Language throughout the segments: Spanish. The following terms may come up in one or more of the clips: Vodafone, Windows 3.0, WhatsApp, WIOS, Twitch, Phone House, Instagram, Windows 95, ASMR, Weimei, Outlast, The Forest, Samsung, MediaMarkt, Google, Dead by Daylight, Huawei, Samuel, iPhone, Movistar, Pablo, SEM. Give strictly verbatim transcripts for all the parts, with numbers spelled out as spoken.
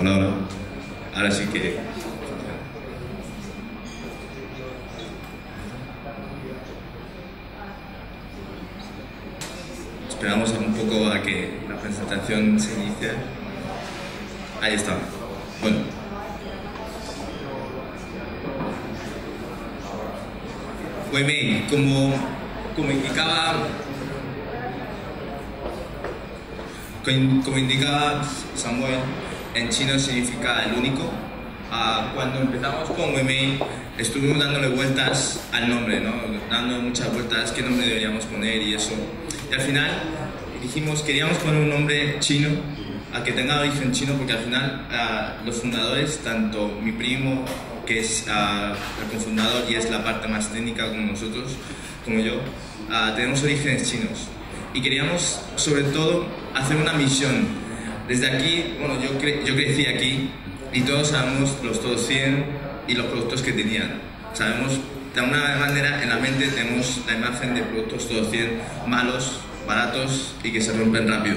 Hola, hola. Ahora sí que... Esperamos un poco a que la presentación se inicie. Ahí está. Bueno. Weimei, como, como indicaba... Como indicaba Samuel, en chino significa el único. Ah, cuando empezamos con Weimei, estuvimos dándole vueltas al nombre, ¿no? Dando muchas vueltas, qué nombre deberíamos poner y eso. Y al final dijimos, queríamos poner un nombre chino, a que tenga origen chino, porque al final ah, los fundadores, tanto mi primo, que es ah, el cofundador y es la parte más técnica como nosotros, como yo, ah, tenemos orígenes chinos. Y queríamos, sobre todo, hacer una misión. Desde aquí, bueno, yo, cre yo crecí aquí y todos sabemos los todos cien y los productos que tenían. Sabemos, de alguna manera, en la mente tenemos la imagen de productos todos cien malos, baratos y que se rompen rápido.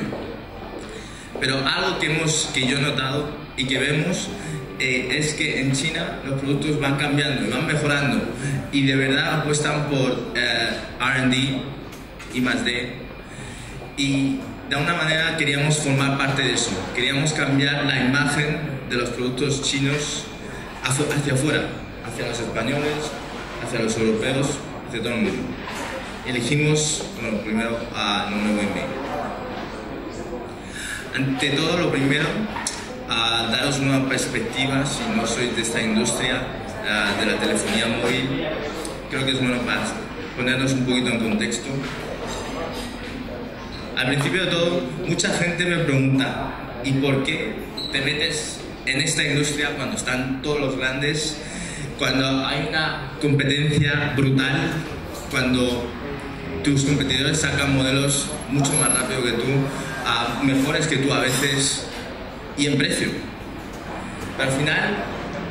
Pero algo que, hemos, que yo he notado y que vemos eh, es que en China los productos van cambiando y van mejorando y de verdad apuestan por eh, R and D y más de... Y de alguna manera queríamos formar parte de eso, queríamos cambiar la imagen de los productos chinos hacia, hacia afuera, hacia los españoles, hacia los europeos, hacia todo el mundo. Elegimos, bueno, primero a nombre Weimei. Ante todo, lo primero, a daros una perspectiva, si no sois de esta industria, a, de la telefonía móvil, creo que es bueno para ponernos un poquito en contexto. Al principio de todo, mucha gente me pregunta, ¿y por qué te metes en esta industria cuando están todos los grandes, cuando hay una competencia brutal, cuando tus competidores sacan modelos mucho más rápido que tú, a mejores que tú a veces y en precio? Pero al final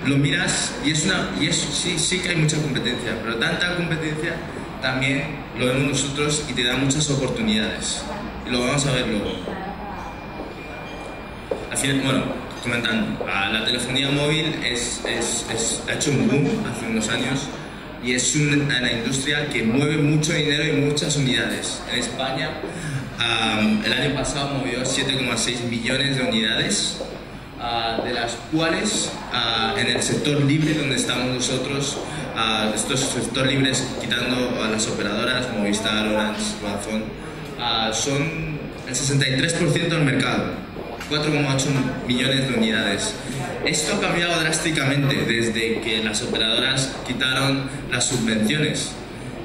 lo miras y, es una, y es, sí, sí que hay mucha competencia, pero tanta competencia también lo vemos nosotros y te da muchas oportunidades. Lo vamos a ver luego. Al final, bueno, comentando, la telefonía móvil es, es, es, ha hecho un boom hace unos años y es una, una industria que mueve mucho dinero y muchas unidades. En España, um, el año pasado movió siete coma seis millones de unidades, uh, de las cuales uh, en el sector libre donde estamos nosotros, uh, estos sectores libres, quitando a las operadoras, Movistar, Orange, Vodafone, Uh, son el sesenta y tres por ciento del mercado, cuatro coma ocho millones de unidades. Esto ha cambiado drásticamente desde que las operadoras quitaron las subvenciones.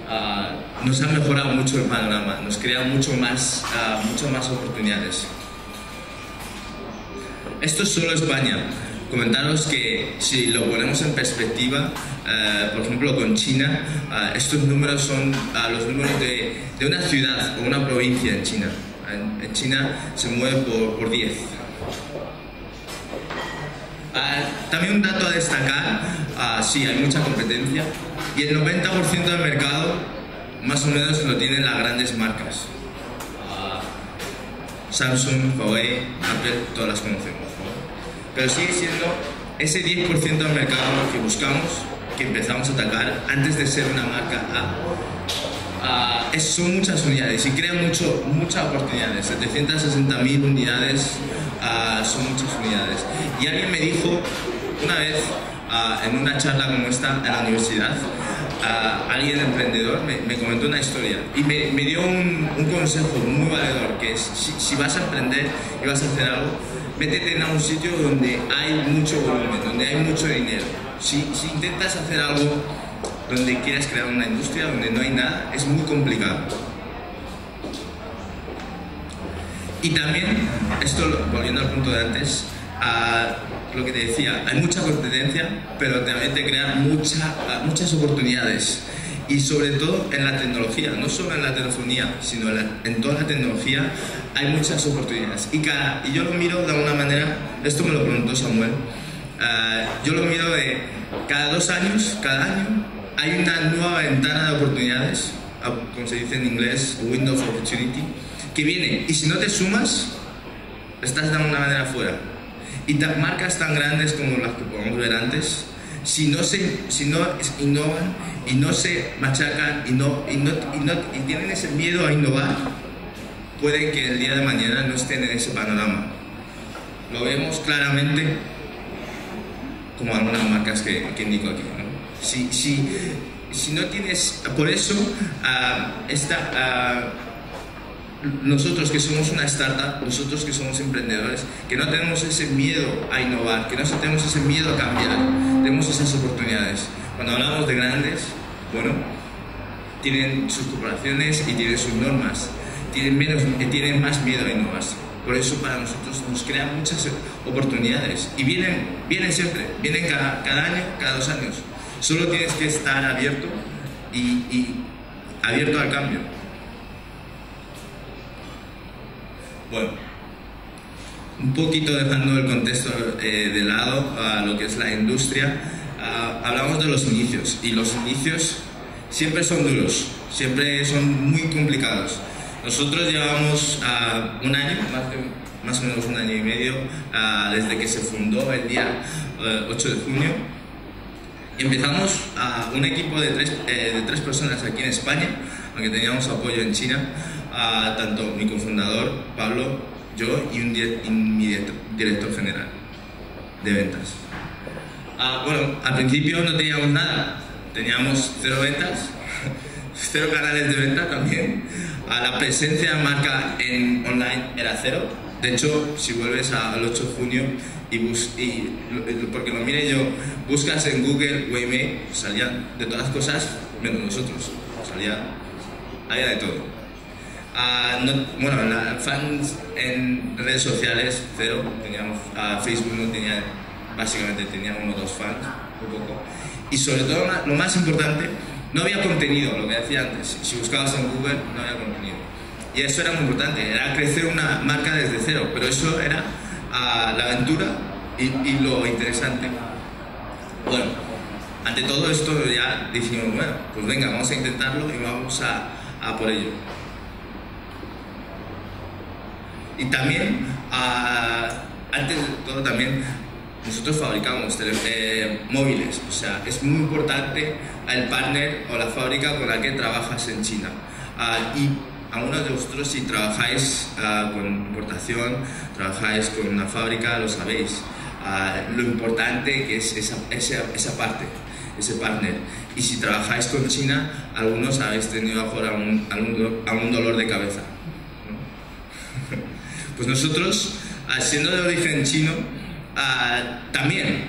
Uh, nos ha mejorado mucho el panorama, nos crea mucho más, uh, mucho más oportunidades. Esto es solo España. Comentaros que si lo ponemos en perspectiva, eh, por ejemplo con China, eh, estos números son eh, los números de, de una ciudad o una provincia en China. En, en China se mueve por diez. Eh, también un dato a destacar, eh, sí, hay mucha competencia y el noventa por ciento del mercado más o menos lo tienen las grandes marcas. Eh, Samsung, Huawei, Apple, todas las conocemos. Pero sigue siendo ese diez por ciento del mercado que buscamos, que empezamos a atacar antes de ser una marca A. Uh, son muchas unidades y crean mucho, muchas oportunidades. setecientas sesenta mil unidades uh, son muchas unidades. Y alguien me dijo una vez, uh, en una charla como esta en la universidad, uh, alguien emprendedor me, me comentó una historia y me, me dio un, un consejo muy valedor, que es si, si vas a emprender y vas a hacer algo, métete en un sitio donde hay mucho volumen, donde hay mucho dinero. Si, si intentas hacer algo donde quieras crear una industria, donde no hay nada, es muy complicado. Y también, esto volviendo al punto de antes, a lo que te decía, hay mucha competencia, pero también te crean mucha, muchas oportunidades. Y sobre todo en la tecnología, no solo en la telefonía, sino en, la, en toda la tecnología hay muchas oportunidades. Y, cada, y yo lo miro de alguna manera, esto me lo preguntó Samuel, uh, yo lo miro de cada dos años, cada año, hay una nueva ventana de oportunidades, como se dice en inglés, window of opportunity, que viene y si no te sumas, estás de alguna manera fuera. y las marcas tan grandes como las que podemos ver antes, si no se si no innovan y no se machacan y no, y, no, y, no, y tienen ese miedo a innovar, puede que el día de mañana no estén en ese panorama. Lo vemos claramente como algunas marcas que, que indico aquí, ¿no? Si, si, si no tienes... Por eso, uh, esta, uh, nosotros que somos una startup, nosotros que somos emprendedores, que no tenemos ese miedo a innovar, que no tenemos ese miedo a cambiar, tenemos esas oportunidades. Cuando hablamos de grandes, bueno, tienen sus corporaciones y tienen sus normas, tienen, menos, tienen más miedo a innovarse. Por eso para nosotros nos crean muchas oportunidades y vienen, vienen siempre, vienen cada, cada año, cada dos años. Solo tienes que estar abierto y, y abierto al cambio. Bueno, un poquito dejando el contexto eh, de lado a lo que es la industria, uh, hablamos de los inicios, y los inicios siempre son duros, siempre son muy complicados. Nosotros llevamos uh, un año, más, de, más o menos un año y medio, uh, desde que se fundó el día uh, ocho de junio. Empezamos uh, un equipo de tres, eh, de tres personas aquí en España, aunque teníamos apoyo en China, uh, tanto mi cofundador, Pablo, yo y, un di y mi director, director general de ventas. Uh, bueno, al principio no teníamos nada, teníamos cero ventas, cero canales de venta también. A la presencia de marca en online era cero. De hecho, si vuelves al ocho de junio y, bus y porque lo mire yo, buscas en Google Weimei, salían de todas las cosas menos nosotros, salía, había de todo. Ah, no, bueno, la, fans en redes sociales cero, teníamos ah, Facebook, no tenía, básicamente tenía uno o dos fans, un poco. Y sobre todo lo más importante, no había contenido, lo que decía antes, si buscabas en Google no había contenido. Y eso era muy importante, era crecer una marca desde cero, pero eso era uh, la aventura y, y lo interesante. Bueno, ante todo esto ya dijimos, bueno, pues venga, vamos a intentarlo y vamos a, a por ello. Y también, uh, antes de todo también, nosotros fabricamos eh, móviles, o sea, es muy importante el partner o la fábrica con la que trabajas en China. Uh, y algunos de vosotros, si trabajáis uh, con importación, trabajáis con una fábrica, lo sabéis. Uh, lo importante que es esa, esa, esa parte, ese partner. Y si trabajáis con China, algunos habéis tenido mejor algún, algún, algún dolor de cabeza, ¿no? Pues nosotros, siendo de origen chino, Uh, también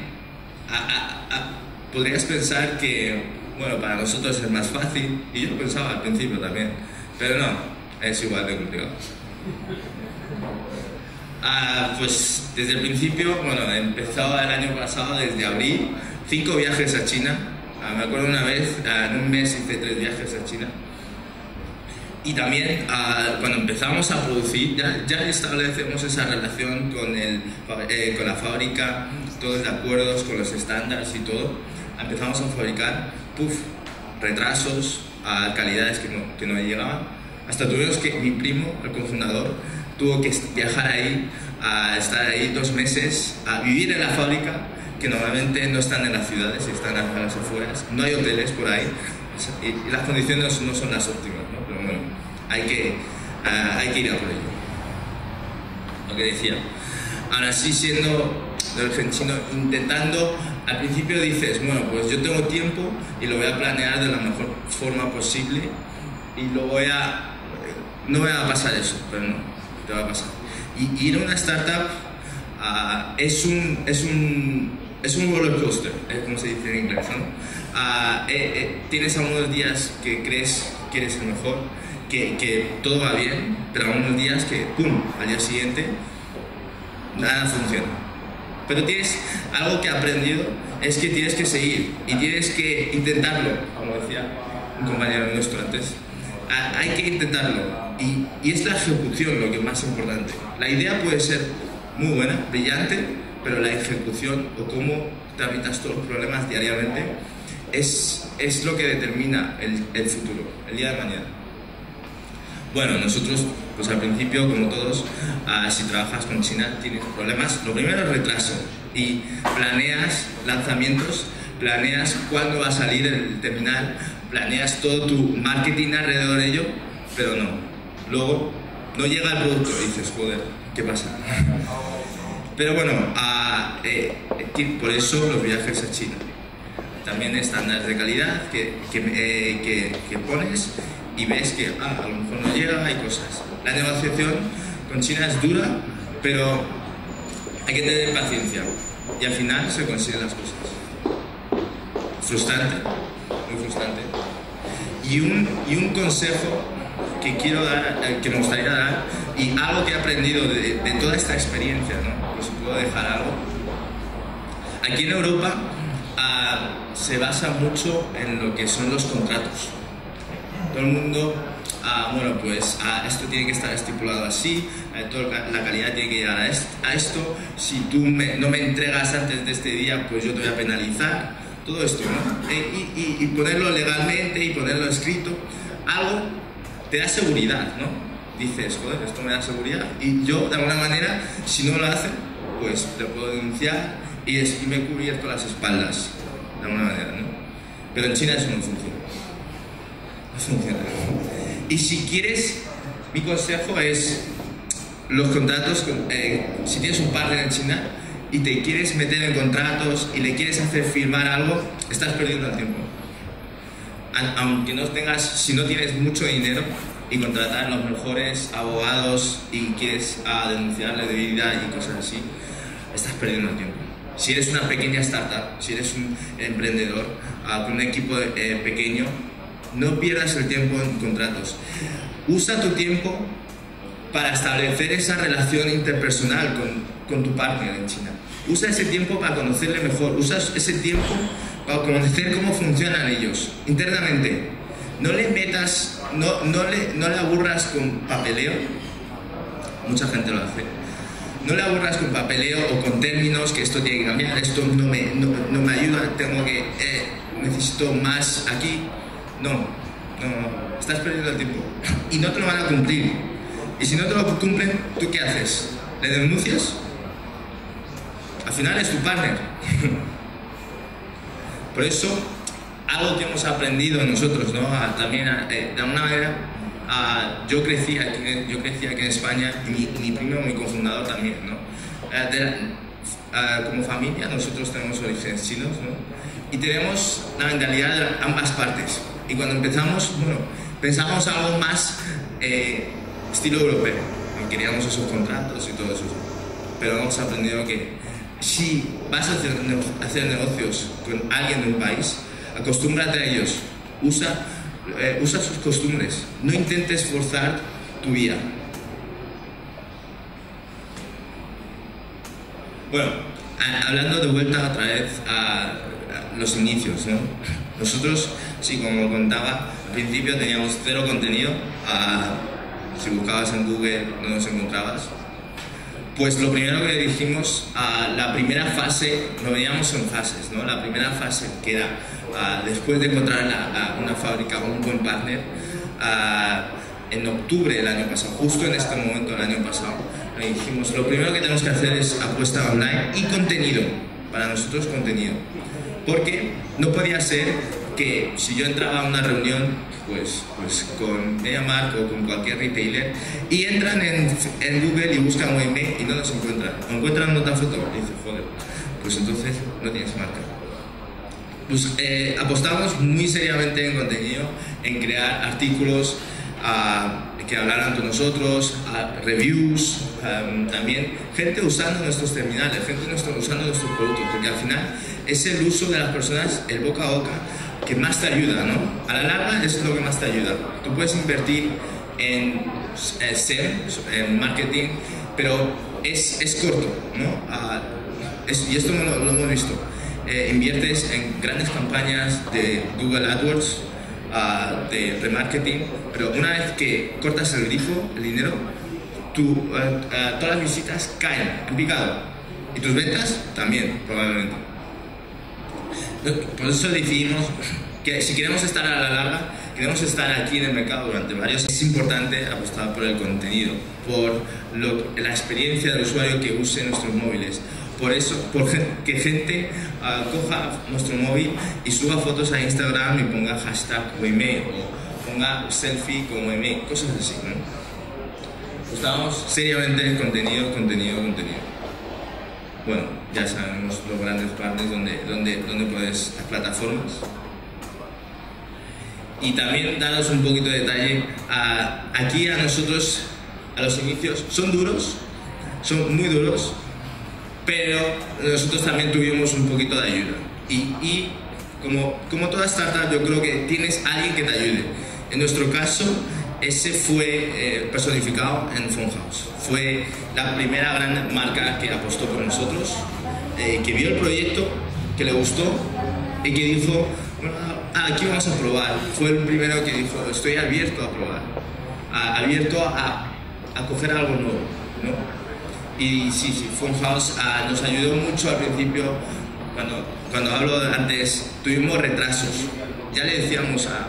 uh, uh, uh, podrías pensar que, bueno, para nosotros es más fácil, y yo lo pensaba al principio también, pero no, es igual de complicado. Uh, pues desde el principio, bueno, empezaba el año pasado, desde abril, cinco viajes a China. Uh, me acuerdo una vez, uh, en un mes hice tres viajes a China. Y también uh, cuando empezamos a producir, ya, ya establecemos esa relación con, el, eh, con la fábrica, todos de acuerdos con los estándares y todo. Empezamos a fabricar, puff, retrasos, uh, calidades que no, que no llegaban. Hasta tuvimos que, mi primo, el cofundador, tuvo que viajar ahí, uh, estar ahí dos meses, a uh, vivir en la fábrica, que normalmente no están en las ciudades, están a las afueras, no hay hoteles por ahí, y las condiciones no son las óptimas, ¿no? Pero bueno, hay que, uh, hay que ir a por ello. Lo que decía. Ahora sí, siendo de origen chino, intentando, al principio dices, bueno, pues yo tengo tiempo y lo voy a planear de la mejor forma posible y lo voy a... no me va a pasar eso, pero no, te va a pasar. Y, y ir a una startup uh, es un... es un Es un roller coaster, es como se dice en inglés, ¿no? Uh, eh, eh, tienes algunos días que crees que eres el mejor, que, que todo va bien, pero algunos días que, pum, al día siguiente, nada funciona. Pero tienes algo que he aprendido, es que tienes que seguir y tienes que intentarlo, como decía un compañero nuestro antes. Uh, hay que intentarlo y, y es la ejecución lo que es más importante. La idea puede ser muy buena, brillante, pero la ejecución o cómo tramitas todos los problemas diariamente es, es lo que determina el, el futuro, el día de mañana. Bueno, nosotros Pues que al principio, como todos, uh, si trabajas con China tienes problemas. Lo primero es retraso y planeas lanzamientos, planeas cuándo va a salir el terminal, planeas todo tu marketing alrededor de ello, pero no. Luego no llega el producto y dices, joder, ¿qué pasa? Pero bueno, uh, eh, por eso los viajes a China. También estándares de calidad que, que, eh, que, que pones y ves que ah, a lo mejor no llega, hay cosas. La negociación con China es dura, pero hay que tener paciencia y al final se consiguen las cosas. Frustrante, muy frustrante. Y un, y un consejo que, quiero dar, que me gustaría dar y algo que he aprendido de, de toda esta experiencia, ¿no? Pues puedo dejar algo. Aquí en Europa Uh, se basa mucho en lo que son los contratos. Todo el mundo, uh, bueno, pues uh, esto tiene que estar estipulado así, uh, toda la calidad tiene que llegar a, est a esto, si tú me, no me entregas antes de este día, pues yo te voy a penalizar, todo esto, ¿no? E, y, y, y ponerlo legalmente y ponerlo escrito, algo te da seguridad, ¿no? Dices, joder, esto me da seguridad y yo, de alguna manera, si no lo hacen, pues te puedo denunciar. Y, es, y me he cubierto las espaldas, de alguna manera, ¿no? Pero en China eso no funciona. No funciona. Y si quieres, mi consejo es, los contratos, con, eh, si tienes un partner en China y te quieres meter en contratos y le quieres hacer firmar algo, estás perdiendo el tiempo. A, aunque no tengas, si no tienes mucho dinero y contratar a los mejores abogados y quieres ah, denunciar la debilidad y cosas así, estás perdiendo el tiempo. Si eres una pequeña startup, si eres un emprendedor, con un equipo eh, pequeño, no pierdas el tiempo en contratos. Usa tu tiempo para establecer esa relación interpersonal con, con tu partner en China. Usa ese tiempo para conocerle mejor, usa ese tiempo para conocer cómo funcionan ellos internamente. No le metas, no, no, le, no le aburras con papeleo, mucha gente lo hace. No la borras con papeleo o con términos, que esto tiene que cambiar, esto no me, no, no me ayuda, tengo que, eh, necesito más aquí. No, no, estás perdiendo el tiempo y no te lo van a cumplir. Y si no te lo cumplen, ¿tú qué haces? ¿Le denuncias? Al final es tu partner. Por eso, algo que hemos aprendido nosotros, ¿no? A, también a, eh, de alguna manera, Uh, yo, crecí aquí, yo crecí aquí en España y mi, mi primo, mi cofundador también, ¿no? Uh, de la, uh, como familia nosotros tenemos orígenes chinos, ¿no? Y tenemos la mentalidad de ambas partes. Y cuando empezamos, bueno, pensamos algo más eh, estilo europeo. Queríamos esos contratos y todo eso. Pero hemos aprendido que si vas a hacer, a hacer negocios con alguien de un país, acostúmbrate a ellos, usa... Eh, usa sus costumbres, no intentes forzar tu vida. Bueno, a, hablando de vuelta otra vez a, a los inicios, ¿no? Nosotros, sí, como contaba, al principio teníamos cero contenido, a, si buscabas en Google no nos encontrabas. Pues lo primero que le dijimos, a la primera fase, lo veíamos en fases, ¿no? La primera fase que era, a, después de encontrar la, a una fábrica o un buen partner, a, en octubre del año pasado, justo en este momento del año pasado, le dijimos, lo primero que tenemos que hacer es apuesta online y contenido, para nosotros contenido. Porque no podía ser que si yo entraba a una reunión, pues, pues con MediaMarkt o con cualquier retailer, y entran en, en Google y buscan Weimei y no los encuentran. O encuentran otra foto y dicen, joder, pues entonces no tienes marca. Pues eh, apostamos muy seriamente en contenido, en crear artículos uh, que hablaran con nosotros, uh, reviews, um, también gente usando nuestros terminales, gente nuestro, usando nuestros productos, porque al final es el uso de las personas, el boca a boca, que más te ayuda, ¿no? A la larga es lo que más te ayuda. Tú puedes invertir en S E M, en marketing, pero es, es corto, ¿no? Uh, es, y esto lo, lo hemos visto. Eh, inviertes en grandes campañas de Google AdWords, uh, de remarketing, pero una vez que cortas el grifo, el dinero, tu, uh, uh, todas las visitas caen en picado y tus ventas también, probablemente. Por eso decidimos que si queremos estar a la larga Queremos estar aquí en el mercado durante varios años. Es importante apostar por el contenido, por lo, la experiencia del usuario que use nuestros móviles. Por eso, por que gente uh, coja nuestro móvil y suba fotos a Instagram y ponga hashtag Weimei o ponga selfie con Weimei, cosas así, ¿no? Apostamos seriamente en contenido, contenido, contenido. Bueno, ya sabemos los grandes partners donde, donde, donde puedes, las plataformas. Y también daros un poquito de detalle, a, aquí a nosotros, a los inicios, son duros, son muy duros, pero nosotros también tuvimos un poquito de ayuda. Y, y como, como toda startup, yo creo que tienes a alguien que te ayude. En nuestro caso, ese fue eh, personificado en Phone House. Fue la primera gran marca que apostó por nosotros, eh, que vio el proyecto, que le gustó y que dijo, ah, aquí vamos a probar. Fue el primero que dijo, estoy abierto a probar, a, abierto a, a coger algo nuevo, ¿no? Y sí, sí, Phone House ah, nos ayudó mucho al principio. Cuando, cuando hablo de antes, tuvimos retrasos. Ya le decíamos a...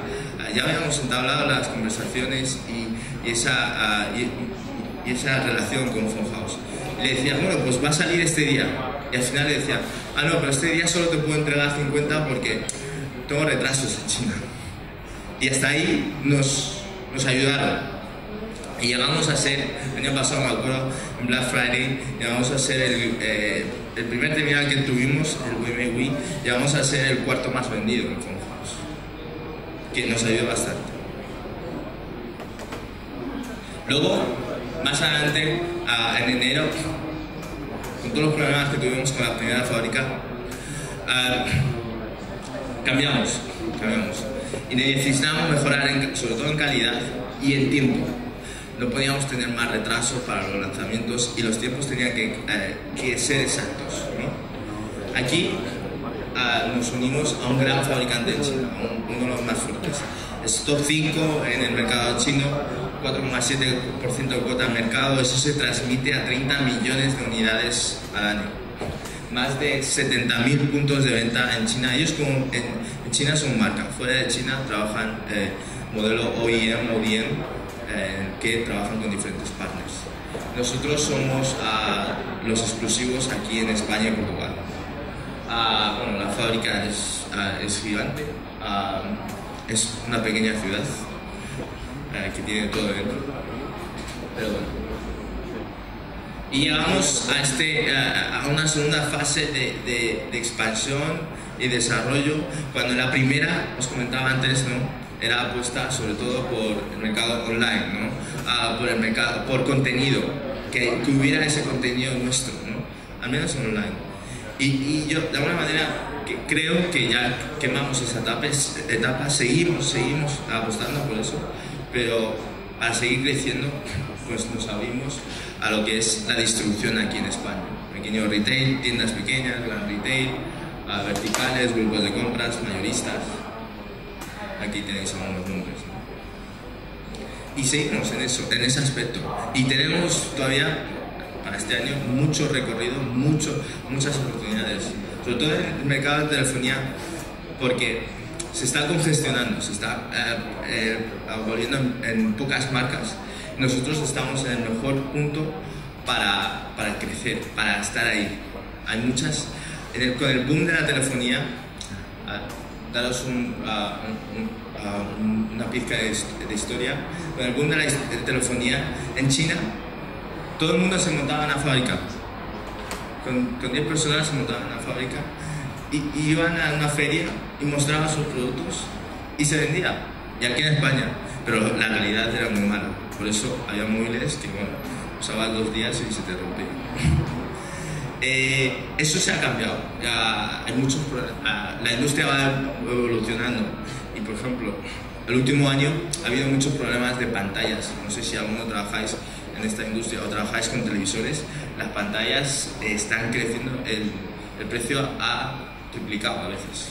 Ya habíamos entablado las conversaciones y, y, esa, uh, y, y esa relación con Phone House. Le decía, bueno, pues va a salir este día. Y al final le decía, ah, no, pero este día solo te puedo entregar cincuenta porque tengo retrasos en China. Y hasta ahí nos, nos ayudaron. Y llegamos a ser, el año pasado me acuerdo, en Black Friday, llegamos a ser el, eh, el primer terminal que tuvimos, el Weimei, llegamos a ser el cuarto más vendido en Phone House, que nos ayuda bastante. Luego, más adelante, en enero, con todos los problemas que tuvimos con la primera fábrica, cambiamos, cambiamos. Y necesitábamos mejorar, en, sobre todo en calidad y en tiempo. No podíamos tener más retrasos para los lanzamientos y los tiempos tenían que, eh, que ser exactos, ¿no? Aquí, nos unimos a un gran fabricante en China, a uno de los más fuertes. Es top cinco en el mercado chino, cuatro coma siete por ciento de cuota de mercado, eso se transmite a treinta millones de unidades al año. Más de setenta mil puntos de venta en China. Ellos como en, en China son marca, fuera de China trabajan eh, modelo O E M, O D M, eh, que trabajan con diferentes partners. Nosotros somos uh, los exclusivos aquí en España y Portugal. Uh, bueno, la fábrica es, uh, es gigante, uh, es una pequeña ciudad uh, que tiene todo dentro, pero bueno. Y llegamos a, este, uh, a una segunda fase de, de, de expansión y desarrollo, cuando la primera, os comentaba antes, ¿no?, era apuesta sobre todo por el mercado online, ¿no? uh, por, el mercado, por contenido, que, que hubiera ese contenido nuestro, ¿no?, al menos online. Y, y yo, de alguna manera, que creo que ya quemamos esa etapa, etapa, seguimos, seguimos apostando por eso, pero para seguir creciendo, pues nos abrimos a lo que es la distribución aquí en España. Pequeño retail, tiendas pequeñas, gran retail, verticales, grupos de compras, mayoristas. Aquí tenéis algunos nombres, ¿no? Y seguimos en eso, en ese aspecto. Y tenemos todavía, para este año, mucho recorrido, mucho, muchas oportunidades, sobre todo en el mercado de telefonía, porque se está congestionando, se está eh, eh, volviendo en, en pocas marcas. Nosotros estamos en el mejor punto para, para crecer, para estar ahí. Hay muchas, en el, con el boom de la telefonía, eh, daros un, uh, un, uh, una pizca de, de historia, con el boom de la de telefonía en China, todo el mundo se montaba en la fábrica, con, con diez personas se montaban en la fábrica y, y iban a una feria y mostraban sus productos y se vendía, y aquí en España, pero la calidad era muy mala, por eso había móviles que, bueno, usaban dos días y se te rompían. eh, eso se ha cambiado, ya hay muchos, la industria va evolucionando y, por ejemplo, el último año ha habido muchos problemas de pantallas. No sé si alguno trabajáis en esta industria o trabajáis con televisores, las pantallas están creciendo, el, el precio ha triplicado a veces.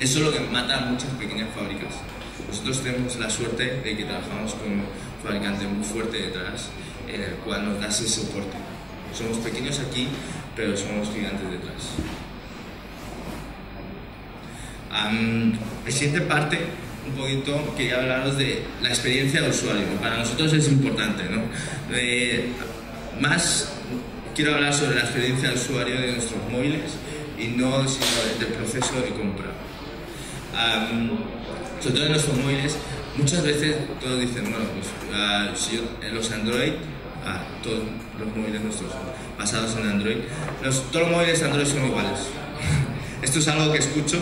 Eso es lo que mata a muchas pequeñas fábricas. Nosotros tenemos la suerte de que trabajamos con un fabricante muy fuerte detrás, en el cual nos da ese soporte. Somos pequeños aquí, pero somos gigantes detrás. Um, la siguiente parte un poquito, quería hablaros de la experiencia de usuario. Para nosotros es importante, ¿no? Eh, más quiero hablar sobre la experiencia de usuario de nuestros móviles y no sino del proceso de compra. Um, sobre todo en nuestros móviles, muchas veces todos dicen, bueno, pues uh, si yo, en los Android, uh, todos los móviles nuestros basados en Android, los, todos los móviles Android son iguales. Esto es algo que escucho,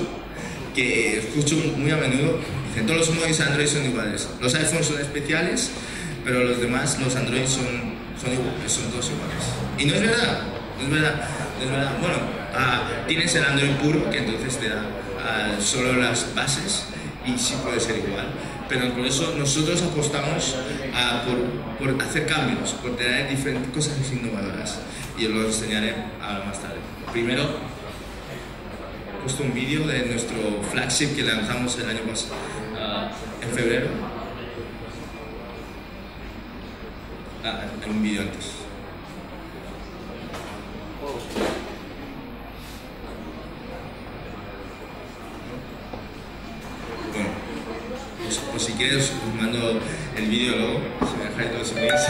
que escucho muy a menudo, dicen todos los móviles Android son iguales, los iPhones son especiales, pero los demás, los Android son, son iguales, son todos iguales. Y no es verdad, no es verdad, no es verdad. Bueno, ah, tienes el Android puro, que entonces te da ah, solo las bases y sí puede ser igual, pero por eso nosotros apostamos ah, por, por hacer cambios, por tener diferentes cosas innovadoras, y os lo enseñaré ahora más tarde. Primero, he puesto un vídeo de nuestro flagship que lanzamos el año pasado, uh, en febrero. Ah, en un vídeo antes. Bueno, pues, pues si quieres os mando el vídeo luego, si me dejáis dos semanas.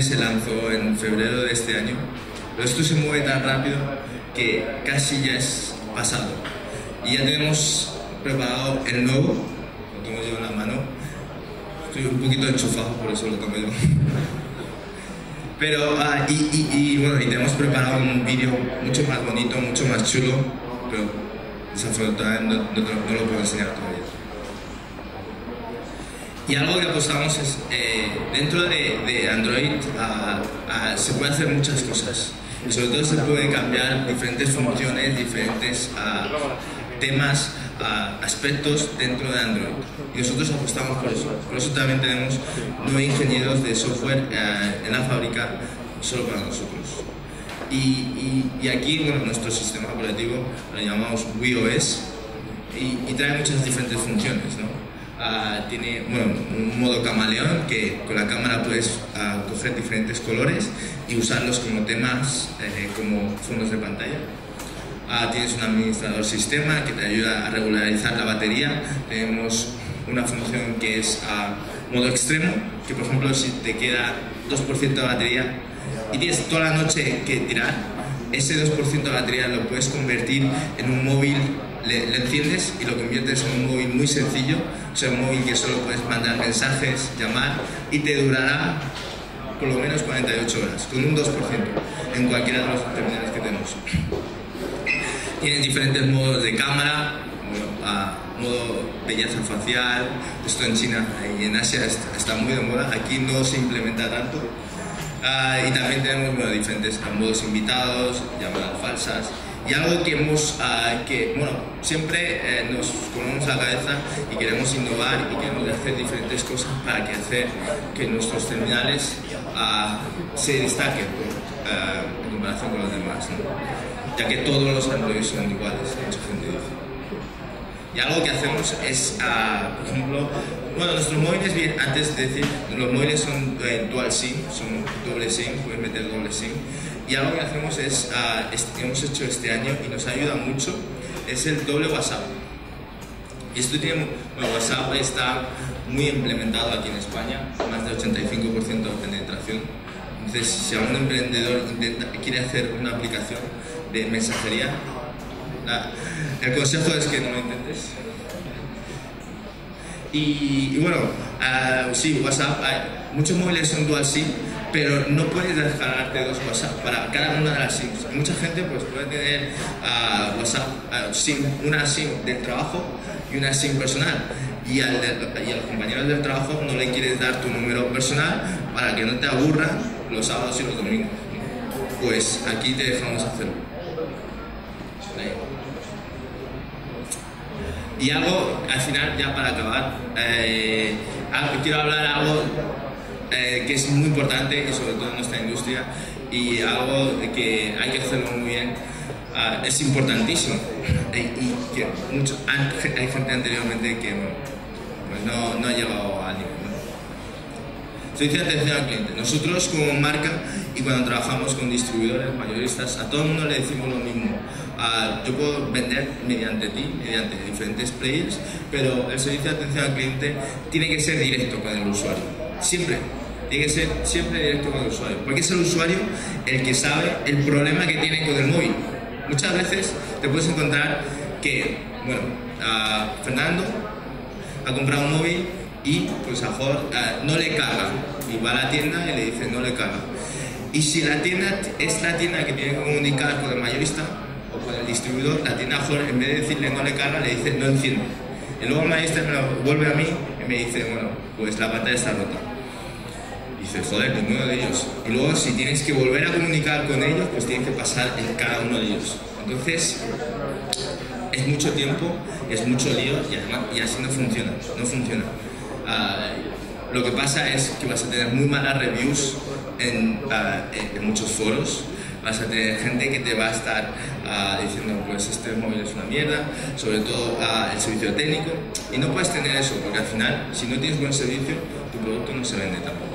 Se lanzó en febrero de este año, pero esto se mueve tan rápido que casi ya es pasado y ya tenemos preparado el nuevo. Lo tomo yo en la mano, estoy un poquito enchufado, por eso lo tomo yo, pero ah, y, y, y bueno, y tenemos preparado un vídeo mucho más bonito, mucho más chulo, pero desafortunadamente no, no, no lo puedo enseñar todavía. Y algo que apostamos es, eh, dentro de, de Android uh, uh, se puede hacer muchas cosas. Y sobre todo se pueden cambiar diferentes funciones, diferentes uh, temas, uh, aspectos dentro de Android. Y nosotros apostamos por eso. Por eso también tenemos nueve ingenieros de software uh, en la fábrica solo para nosotros. Y, y, y aquí, bueno, nuestro sistema operativo lo llamamos W I O S y, y trae muchas diferentes funciones, ¿no? Uh, tiene, bueno, un modo camaleón que con la cámara puedes uh, coger diferentes colores y usarlos como temas, eh, como fondos de pantalla. Uh, tienes un administrador sistema que te ayuda a regularizar la batería. Tenemos una función que es uh, modo extremo, que por ejemplo si te queda dos por ciento de batería y tienes toda la noche que tirar, ese dos por ciento de batería lo puedes convertir en un móvil. Le, le enciendes y lo conviertes en un móvil muy sencillo, o sea, un móvil que solo puedes mandar mensajes, llamar, y te durará por lo menos cuarenta y ocho horas, con un dos por ciento en cualquiera de los terminales que tenemos. Tienen diferentes modos de cámara, bueno, a modo belleza facial, esto en China y en Asia está, está muy de moda, aquí no se implementa tanto. Uh, y también tenemos, bueno, diferentes modos invitados, llamadas falsas. Y algo que hemos, uh, que, bueno, siempre eh, nos comemos la cabeza y queremos innovar y queremos hacer diferentes cosas para que, hacer que nuestros terminales uh, se destaquen uh, en comparación con los demás, ¿no? Ya que todos los Android son iguales en su sentido. Y algo que hacemos es, uh, por ejemplo, bueno, nuestros móviles, bien, antes de decir, los móviles son eh, dual SIM, son doble SIM, puedes meter doble SIM. Y algo que hacemos es, uh, es, hemos hecho este año y nos ayuda mucho, es el doble WhatsApp. Y esto tiene, bueno, WhatsApp está muy implementado aquí en España, más del ochenta y cinco por ciento de penetración. Entonces, si algún emprendedor intenta, quiere hacer una aplicación de mensajería, la, el consejo es que no lo intentes. Y, y bueno, uh, sí, WhatsApp, hay, muchos móviles son dual SIM, pero no puedes descargarte dos WhatsApp para cada una de las SIMs. Mucha gente pues, puede tener uh, WhatsApp, uh, SIM, una SIM del trabajo y una SIM personal. Y, al de, y a los compañeros del trabajo no le quieres dar tu número personal para que no te aburran los sábados y los domingos. Pues aquí te dejamos hacerlo. Y algo, al final, ya para acabar, eh, quiero hablar algo eh, que es muy importante y sobre todo en nuestra industria y algo que hay que hacerlo muy bien. Uh, es importantísimo y, y que mucho, hay gente anteriormente que pues no, no ha llegado a nivel, ¿no? Soy de atención al cliente. Nosotros como marca y cuando trabajamos con distribuidores, mayoristas, a todo el mundo le decimos lo mismo. Uh, yo puedo vender mediante ti, mediante diferentes players, pero el servicio de atención al cliente tiene que ser directo con el usuario, siempre. Tiene que ser siempre directo con el usuario, porque es el usuario el que sabe el problema que tiene con el móvil. Muchas veces te puedes encontrar que, bueno, uh, Fernando ha comprado un móvil y pues a Jorge uh, no le carga, y va a la tienda y le dice no le carga. Y si la tienda es la tienda que tiene que comunicar con el mayorista o con el distribuidor, la tienda a Jorge, en vez de decirle no le carga, le dice no enciende. Y luego el mayorista me lo vuelve a mí y me dice, bueno, pues la pantalla está rota. Y dices, joder, ninguno de ellos. Y luego, si tienes que volver a comunicar con ellos, pues tienes que pasar en cada uno de ellos. Entonces, es mucho tiempo, es mucho lío y, además, y así no funciona. No funciona. Uh, lo que pasa es que vas a tener muy malas reviews en, uh, en muchos foros. Vas a tener gente que te va a estar uh, diciendo, pues este móvil es una mierda, sobre todo uh, el servicio técnico. Y no puedes tener eso, porque al final, si no tienes buen servicio, tu producto no se vende tampoco.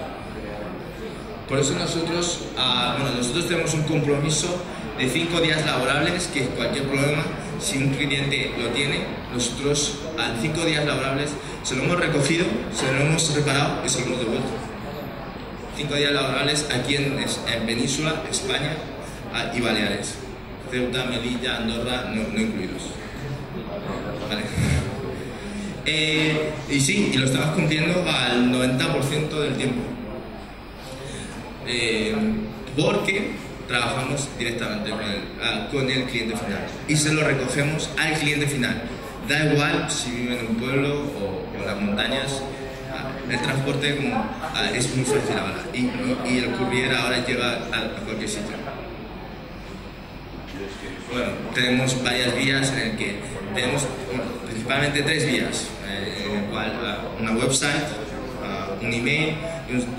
Por eso nosotros, uh, bueno, nosotros tenemos un compromiso de cinco días laborables, que cualquier problema, si un cliente lo tiene, nosotros a cinco días laborables se lo hemos recogido, se lo hemos reparado y se lo hemos devuelto. Cinco días laborables aquí en, en Península, España uh, y Baleares. Ceuta, Melilla, Andorra, no, no incluidos. Vale. Eh, y sí, y lo estamos cumpliendo al noventa por ciento del tiempo. Eh, porque trabajamos directamente con el, ah, con el cliente final y se lo recogemos al cliente final. Da igual si vive en un pueblo o, o en las montañas, ah, el transporte como, ah, es muy fácil ahora y, y el courier ahora llega a, a cualquier sitio. Bueno, tenemos varias vías en el que tenemos bueno, principalmente tres vías, eh, en el cual ah, una website, un email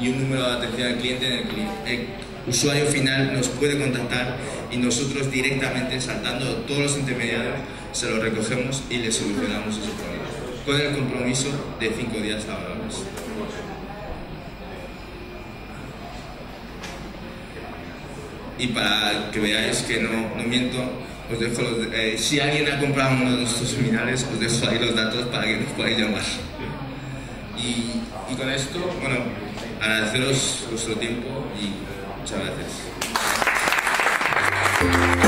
y un número de atención al cliente en el que el usuario final nos puede contactar y nosotros directamente, saltando todos los intermediarios, se lo recogemos y le solucionamos ese problema con el compromiso de cinco días laborables. Y para que veáis que no, no miento, os dejo los, eh, si alguien ha comprado uno de nuestros seminarios, os dejo ahí los datos para que nos podáis llamar. Y, y con esto, bueno, agradeceros vuestro tiempo y muchas gracias.